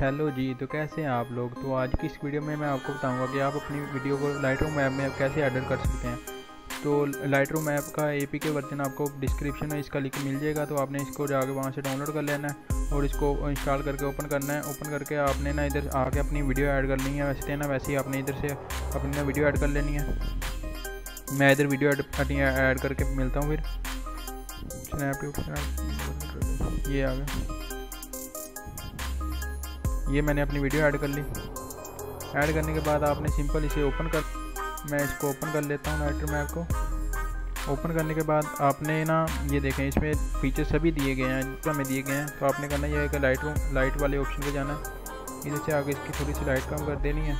Hello जी, तो कैसे हैं आप लोग। तो आज की इस वीडियो में मैं आपको बताऊंगा कि आप अपनी वीडियो को लाइटरूम ऐप में आप कैसे ऐड कर सकते हैं। तो लाइटरूम ऐप का एपीके वर्जन आपको डिस्क्रिप्शन में इसका लिंक मिल जाएगा, तो आपने इसको जाके वहां से डाउनलोड कर लेना है और इसको इंस्टॉल करके ओपन करना है। ओपन करके आपने ना इधर आके अपनी वीडियो ऐड करनी है, वैसे ना वैसे ही आपने इधर से अपनी वीडियो ऐड कर लेनी है। मैं इधर वीडियो ऐड करके मिलता हूँ। फिर स्नैप ये आ गया, ये मैंने अपनी वीडियो ऐड कर ली। ऐड करने के बाद आपने सिंपल इसे ओपन कर, मैं इसको ओपन कर लेता हूँ लाइटरूम ऐप को। ओपन करने के बाद आपने ना ये देखें, इसमें फीचर सभी दिए गए हैं जो हमें दिए गए हैं। तो आपने करना यह है कि लाइटरूम लाइट वाले ऑप्शन पे जाना है, इधर से आगे इसकी थोड़ी सी लाइट कम कर देनी है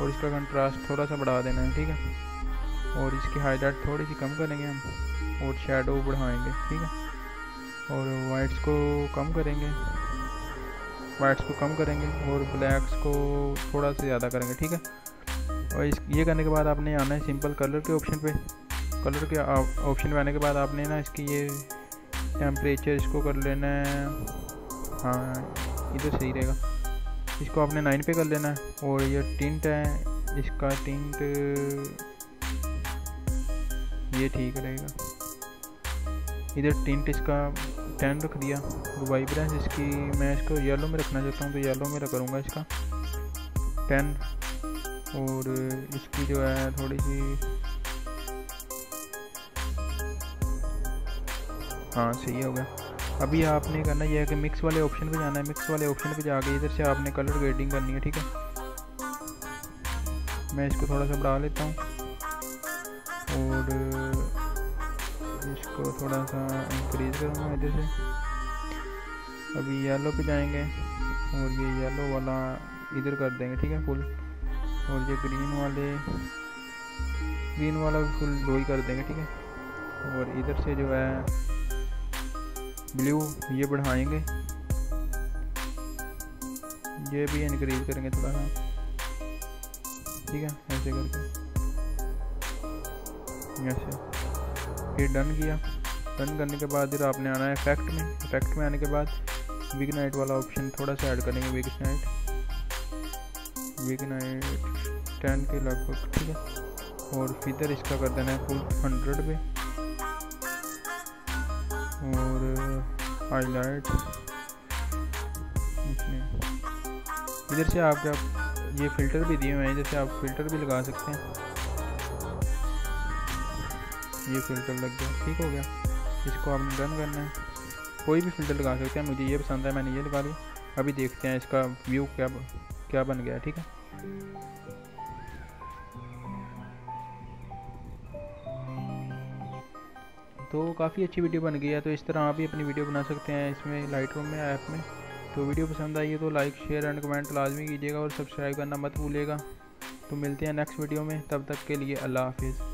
और इसका कंट्रास्ट थोड़ा सा बढ़ा देना है, ठीक है। और इसकी हाईलाइट थोड़ी सी कम करेंगे हम और शेडो बढ़ाएँगे, ठीक है। और वाइट्स को कम करेंगे, वाइट्स को कम करेंगे और ब्लैक्स को थोड़ा सा ज़्यादा करेंगे, ठीक है। और इस ये करने के बाद आपने आना है सिंपल कलर के ऑप्शन पे। कलर के ऑप्शन पे आने के बाद आपने ना इसकी ये टेम्परेचर इसको कर लेना है, हाँ इधर सही रहेगा। इसको आपने 9 पे कर लेना है और ये टिंट है, इसका टिंट ये ठीक रहेगा। इधर टिंट इसका 10 रख दिया। वाइब्रेंस इसकी मैं इसको येलो में रखना चाहता हूँ, तो येलो में रखूँगा इसका 10। और इसकी जो है थोड़ी सी, हाँ सही हो गया। अभी आपने करना यह है कि मिक्स वाले ऑप्शन पे जाना है। मिक्स वाले ऑप्शन पे जाके इधर से आपने कलर ग्रेडिंग करनी है, ठीक है। मैं इसको थोड़ा सा बढ़ा लेता हूँ और इसको थोड़ा सा इंक्रीज करूँगा इधर से। अभी येलो पे जाएंगे और ये येलो वाला इधर कर देंगे, ठीक है, फुल। और ये ग्रीन वाला भी फुल लो ही कर देंगे, ठीक है। और इधर से जो है ब्लू ये बढ़ाएंगे, ये भी इंक्रीज करेंगे थोड़ा सा, ठीक है, ऐसे करके ऐसे। फिर डन किया। डन करने के बाद फिर आपने आना है इफेक्ट में। इफेक्ट में आने के बाद विग नाइट वाला ऑप्शन थोड़ा सा ऐड करेंगे, विग नाइट 10 के लगभग, ठीक है। और फिर इसका कर देना है फुल 100 पे और हाईलाइट इधर से आपके आप ये फ़िल्टर भी दिए हुए हैं, इधर से आप फ़िल्टर भी लगा सकते हैं। ये फ़िल्टर लग गया, ठीक हो गया। इसको आपने डन करना है, कोई भी फ़िल्टर लगा सकते हैं। मुझे ये पसंद है, मैंने ये लगा लिया। अभी देखते हैं इसका व्यू क्या बन गया, ठीक है। तो काफ़ी अच्छी वीडियो बन गई है। तो इस तरह आप भी अपनी वीडियो बना सकते हैं इसमें लाइटरूम में ऐप में। तो वीडियो पसंद आई है तो लाइक शेयर एंड कमेंट लाजमी कीजिएगा और सब्सक्राइब करना मत भूलिएगा। तो मिलते हैं नेक्स्ट वीडियो में, तब तक के लिए अल्लाह हाफिज़।